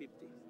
$50.